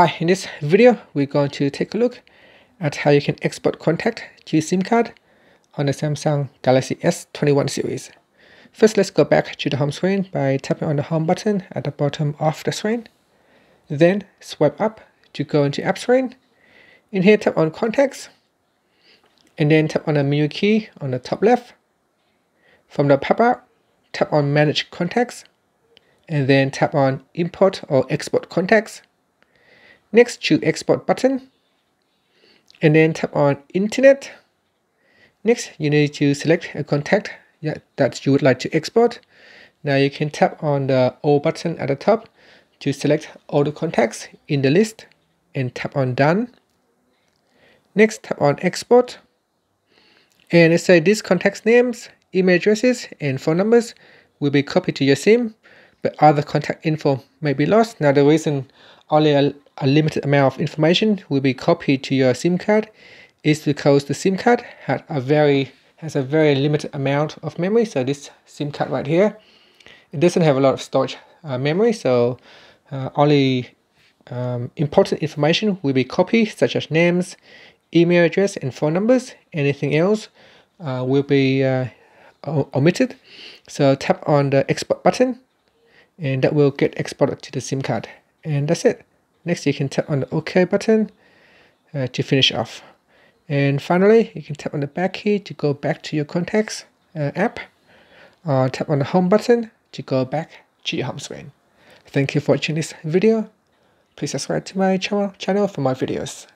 Hi, in this video, we're going to take a look at how you can export contact to your SIM card on the Samsung Galaxy S21 series. First, let's go back to the home screen by tapping on the home button at the bottom of the screen. Then swipe up to go into app screen. In here, tap on contacts and then tap on the menu key on the top left. From the pop-up, tap on manage contacts and then tap on import or export contacts. Next, choose export button and then tap on internet. Next, you need to select a contact that you would like to export. Now you can tap on the all button at the top to select all the contacts in the list and tap on done. Next, tap on export and let's say these contacts names, email addresses and phone numbers will be copied to your SIM, but other contact info may be lost. Now the reason only a limited amount of information will be copied to your SIM card is because the SIM card has a very limited amount of memory. So this SIM card right here, it doesn't have a lot of storage memory. So only important information will be copied, such as names, email address, and phone numbers. Anything else will be omitted. So tap on the export button, and that will get exported to the SIM card. And that's it. Next, you can tap on the OK button to finish off. And finally, you can tap on the back key to go back to your contacts app. Or tap on the home button to go back to your home screen. Thank you for watching this video. Please subscribe to my channel for more videos.